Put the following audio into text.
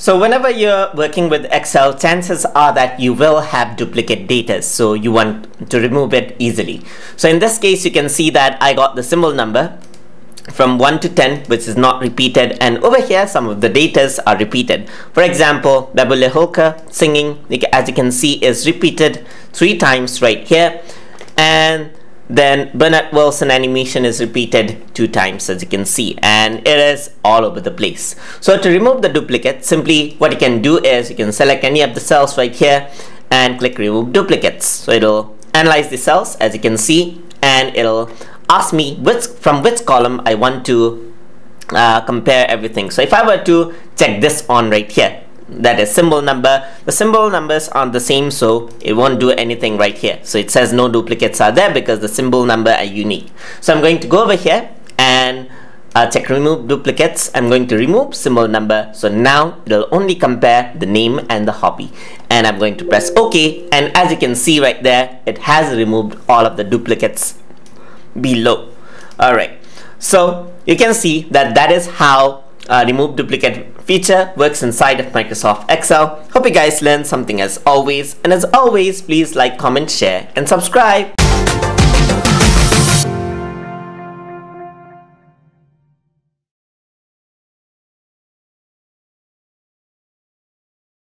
So whenever you're working with Excel, chances are that you will have duplicate data, so you want to remove it easily. So in this case, you can see that I got the symbol number from 1 to 10, which is not repeated, and over here some of the datas are repeated. For example, Babule Holka singing, as you can see, is repeated 3 times right here, and then Burnett Wilson animation is repeated 2 times, as you can see, and it is all over the place. So to remove the duplicate, simply what you can do is you can select any of the cells right here and click remove duplicates. So it'll analyze the cells, as you can see, and it'll ask me from which column I want to compare everything. So if I were to check this on right here, that is symbol number, the symbol numbers aren't the same, so it won't do anything right here. So it says no duplicates are there because the symbol number are unique. So I'm going to go over here and check remove duplicates. I'm going to remove symbol number, so now it'll only compare the name and the hobby, and I'm going to press OK, and as you can see right there, it has removed all of the duplicates below. Alright, so you can see that that is how remove duplicate feature works inside of Microsoft Excel. Hope you guys learned something as always, and as always, please like, comment, share, and subscribe.